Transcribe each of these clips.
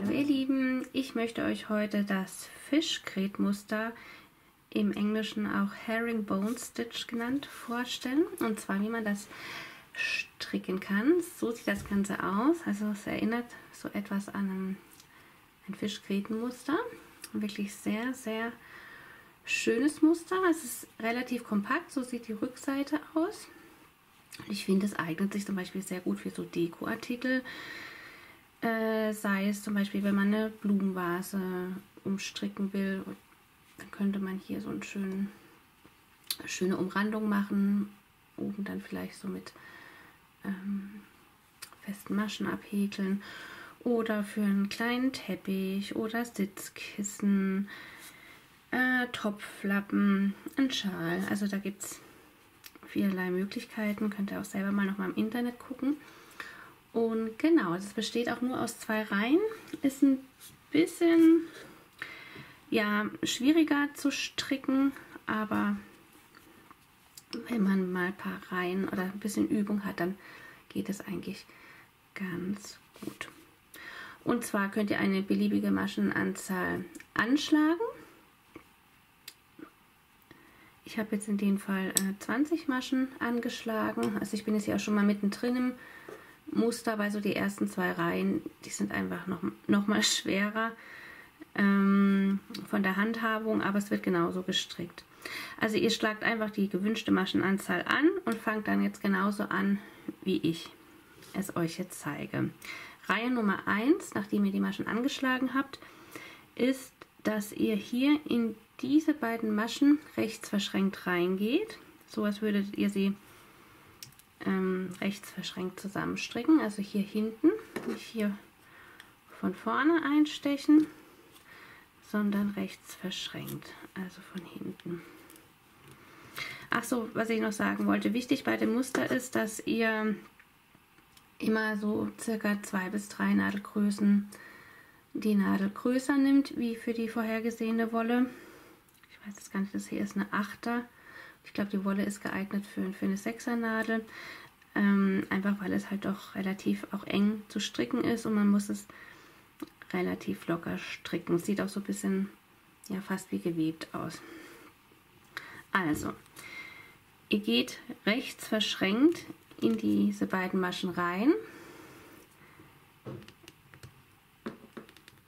Hallo ihr Lieben, ich möchte euch heute das Fischgrätenmuster, im Englischen auch Herringbone Stitch genannt, vorstellen. Und zwar wie man das stricken kann. So sieht das Ganze aus. Also es erinnert so etwas an ein Fischgrätenmuster. Wirklich sehr, sehr schönes Muster. Es ist relativ kompakt, so sieht die Rückseite aus. Ich finde, es eignet sich zum Beispiel sehr gut für so Dekoartikel. Sei es zum Beispiel, wenn man eine Blumenvase umstricken will, dann könnte man hier so eine schöne Umrandung machen. Oben dann vielleicht so mit festen Maschen abhäkeln. Oder für einen kleinen Teppich oder Sitzkissen, Topflappen, einen Schal. Also da gibt es vielerlei Möglichkeiten. Könnt ihr auch selber mal nochmal im Internet gucken. Und genau, das besteht auch nur aus 2 Reihen. Ist ein bisschen schwieriger zu stricken, aber wenn man mal ein paar Reihen oder ein bisschen Übung hat, dann geht es eigentlich ganz gut. Und zwar könnt ihr eine beliebige Maschenanzahl anschlagen. Ich habe jetzt in dem Fall 20 Maschen angeschlagen. Also ich bin jetzt hier auch schon mal mittendrin im Muster, weil so die ersten 2 Reihen, die sind einfach noch mal schwerer von der Handhabung, aber es wird genauso gestrickt. Also ihr schlagt einfach die gewünschte Maschenanzahl an und fangt dann jetzt genauso an, wie ich es euch jetzt zeige. Reihe Nummer 1, nachdem ihr die Maschen angeschlagen habt, ist, dass ihr hier in diese beiden Maschen rechts verschränkt reingeht. So als würdet ihr sie rechts verschränkt zusammenstricken, also hier hinten, nicht hier von vorne einstechen, sondern rechts verschränkt, also von hinten. Ach so, was ich noch sagen wollte, wichtig bei dem Muster ist, dass ihr immer so circa 2 bis 3 Nadelgrößen die Nadel größer nimmt, wie für die vorhergesehene Wolle. Ich weiß jetzt gar nicht, das hier ist eine 8er. Ich glaube, die Wolle ist geeignet für eine 6er Nadel, einfach weil es halt doch relativ auch eng zu stricken ist und man muss es relativ locker stricken. Sieht auch so ein bisschen, ja, fast wie gewebt aus. Also, ihr geht rechts verschränkt in diese beiden Maschen rein,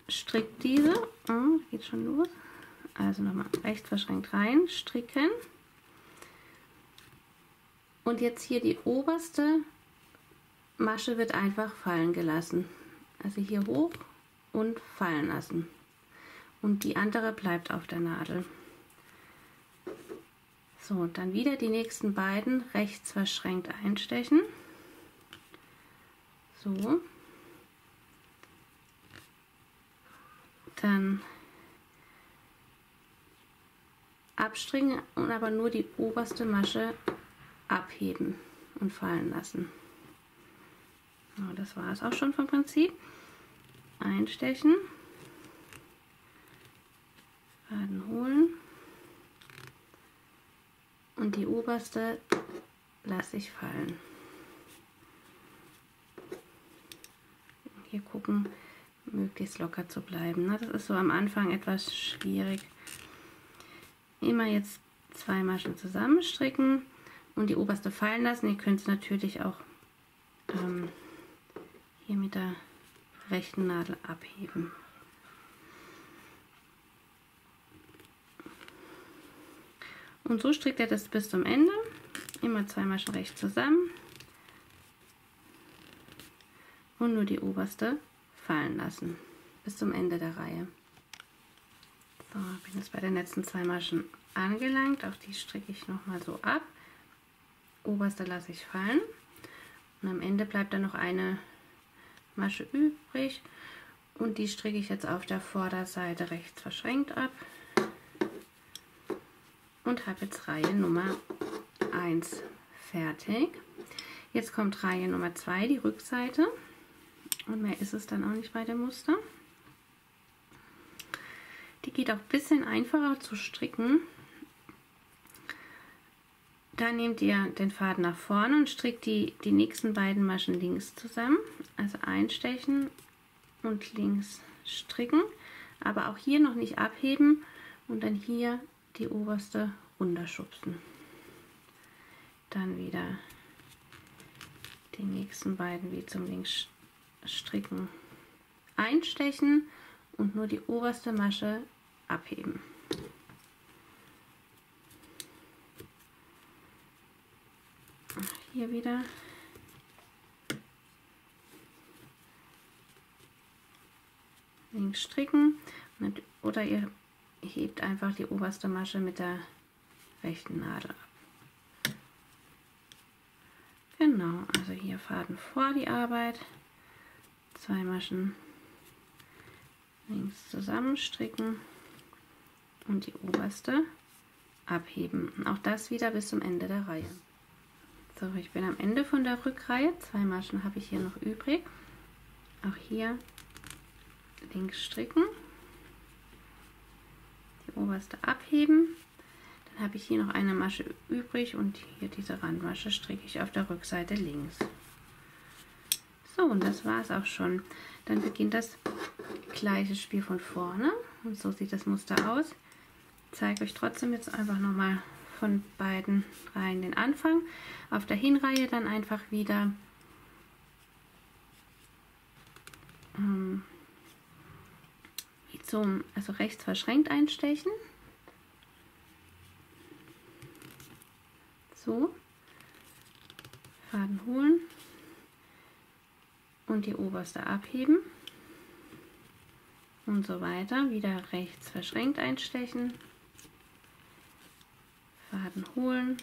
strickt diese, geht schon los, also nochmal rechts verschränkt rein, stricken. Und jetzt hier die oberste Masche wird einfach fallen gelassen. Also hier hoch und fallen lassen. Und die andere bleibt auf der Nadel. So, dann wieder die nächsten beiden rechts verschränkt einstechen. So. Dann abstricken und aber nur die oberste Masche abheben und fallen lassen. So, das war es auch schon vom Prinzip. Einstechen, Faden holen und die oberste lasse ich fallen. Hier gucken, möglichst locker zu bleiben. Das ist so am Anfang etwas schwierig. Immer jetzt 2 Maschen zusammenstricken und die oberste fallen lassen. Ihr könnt es natürlich auch hier mit der rechten Nadel abheben. Und so strickt ihr das bis zum Ende. Immer 2 Maschen rechts zusammen und nur die oberste fallen lassen. Bis zum Ende der Reihe. So, bin jetzt bei den letzten 2 Maschen angelangt. Auch die stricke ich nochmal so ab. Oberste lasse ich fallen und am Ende bleibt dann noch eine Masche übrig und die stricke ich jetzt auf der Vorderseite rechts verschränkt ab und habe jetzt Reihe Nummer 1 fertig. Jetzt kommt Reihe Nummer 2, die Rückseite, und mehr ist es dann auch nicht bei dem Muster. Die geht auch ein bisschen einfacher zu stricken. Dann nehmt ihr den Faden nach vorne und strickt die nächsten beiden Maschen links zusammen. Also einstechen und links stricken, aber auch hier noch nicht abheben und dann hier die oberste runterschubsen. Dann wieder die nächsten beiden wie zum links stricken einstechen und nur die oberste Masche abheben. Hier wieder links stricken oder ihr hebt einfach die oberste Masche mit der rechten Nadel ab. Genau, also hier Faden vor die Arbeit, zwei Maschen links zusammen stricken und die oberste abheben. Und auch das wieder bis zum Ende der Reihe. So, ich bin am Ende von der Rückreihe. Zwei Maschen habe ich hier noch übrig. Auch hier links stricken, die oberste abheben. Dann habe ich hier noch eine Masche übrig und hier diese Randmasche stricke ich auf der Rückseite links. So, und das war es auch schon. Dann beginnt das gleiche Spiel von vorne und so sieht das Muster aus. Ich zeige euch trotzdem jetzt einfach nochmal von beiden Reihen den Anfang. Auf der Hinreihe dann einfach wieder also rechts verschränkt einstechen. So, Faden holen und die oberste abheben und so weiter. Wieder rechts verschränkt einstechen, Faden holen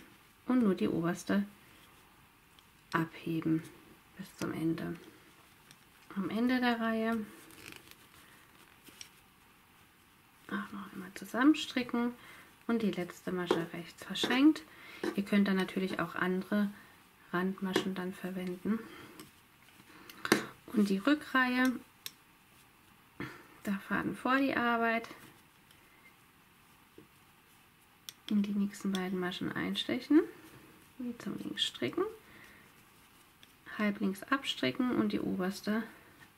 und nur die oberste abheben bis zum Ende. Am Ende der Reihe auch noch einmal zusammenstricken und die letzte Masche rechts verschränkt. Ihr könnt dann natürlich auch andere Randmaschen dann verwenden. Und die Rückreihe, da Faden vor die Arbeit und die nächsten beiden Maschen einstechen, wie zum links stricken, halb links abstricken und die oberste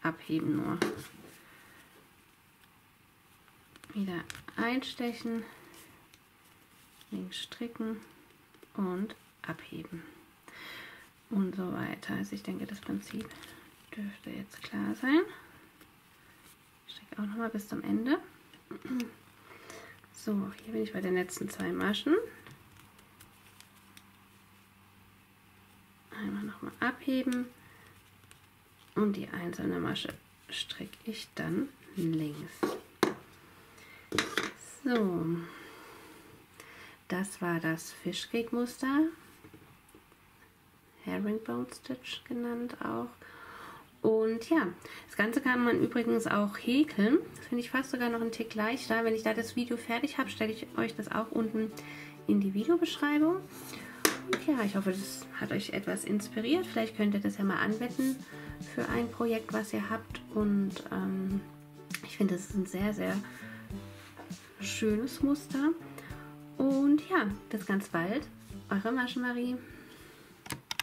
abheben nur. Wieder einstechen, links stricken und abheben und so weiter. Also ich denke, das Prinzip dürfte jetzt klar sein. Ich stricke auch nochmal bis zum Ende. So, hier bin ich bei den letzten zwei Maschen. Einmal nochmal abheben und die einzelne Masche stricke ich dann links. So, das war das Fischgrätenmuster, Herringbone Stitch genannt auch. Und ja, das Ganze kann man übrigens auch häkeln. Das finde ich fast sogar noch einen Tick leichter. Wenn ich da das Video fertig habe, stelle ich euch das auch unten in die Videobeschreibung. Und ja, ich hoffe, das hat euch etwas inspiriert. Vielleicht könnt ihr das ja mal anwenden für ein Projekt, was ihr habt. Und ich finde, das ist ein sehr, sehr schönes Muster. Und ja, bis ganz bald. Eure Maschenmarie.